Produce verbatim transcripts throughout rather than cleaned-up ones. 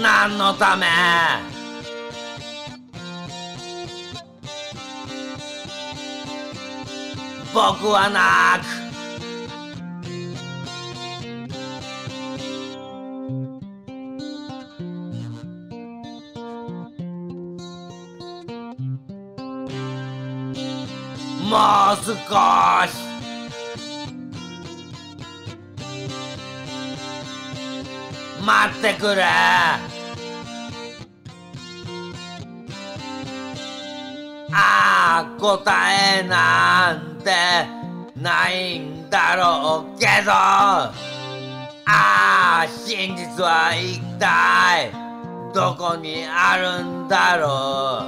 何のため？僕はなくもう少し待ってくれ。ああ、答えなんてないんだろうけど、ああ、真実は一体どこにあるんだろ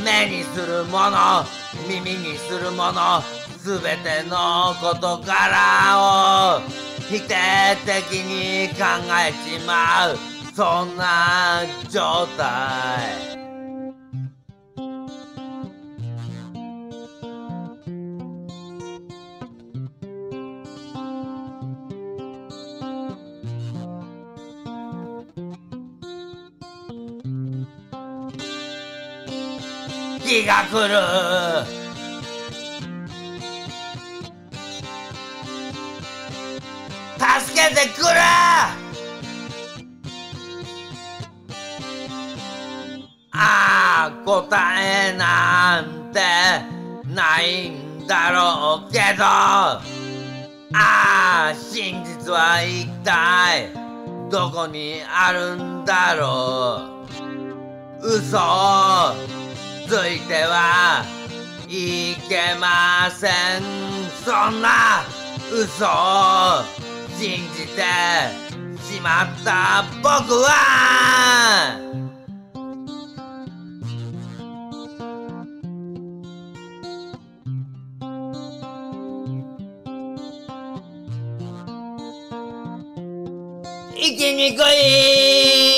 う。目にするもの、耳にするもの、すべての事柄を否定的に考えちまう、そんな状態。日が来る助けてくれ。ああ、答えなんてないんだろうけど、ああ、真実は一体どこにあるんだろう。嘘をついてはいけません。そんな嘘を信じてしまった僕は生きにくい。